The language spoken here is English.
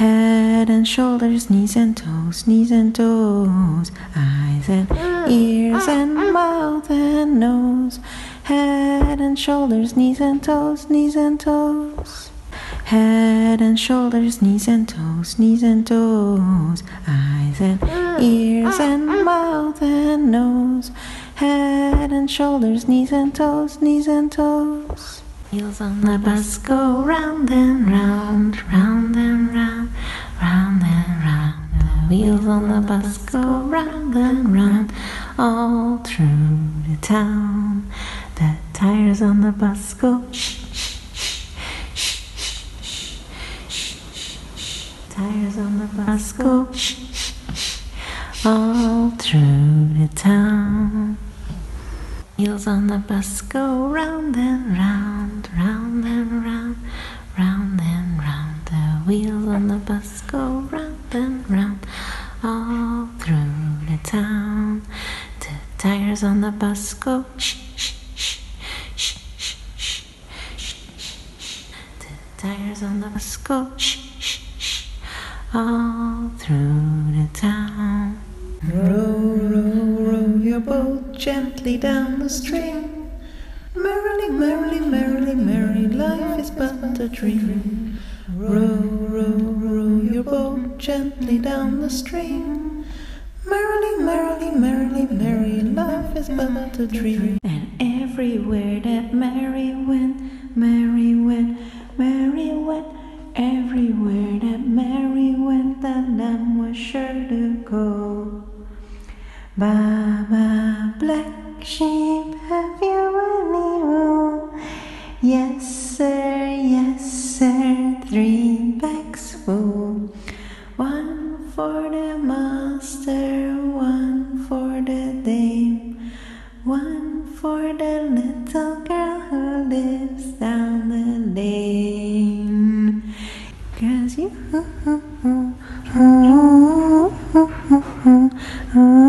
Head and shoulders, knees and toes, eyes and ears and mouth and nose. Head and shoulders, knees and toes, knees and toes. Head and shoulders, knees and toes, eyes and ears and mouth and nose. Head and shoulders, knees and toes. Heels on the bus go round and round, round and round, round and round. The wheels on the bus go round and round, all through the town. The tires on the bus go shh, shh, shh, shh, shh, shh, shh. Tires on the bus go shh, shh, shh, all through the town. Wheels on the bus go round and round, round and round, round and round. The wheels on the bus go round and round, all through the town. The tires on the bus go shh, shh, shh, shh, shh, shh, shh. The tires on the bus go shh, shh, shh, all through the town. Boat gently down the stream. Merrily, merrily, merrily, merrily, life is but a dream. Row, row, row your boat gently down the stream. Merrily, merrily, merrily, merrily, life is but a dream. And everywhere that merry went, merry went, merry went. Everywhere that merry went, the lamb was sure to go. Baba black sheep, have you any wool? Yes sir, 3 bags full. 1 for the master, 1 for the dame, 1 for the little girl who lives down the lane. 'Cause you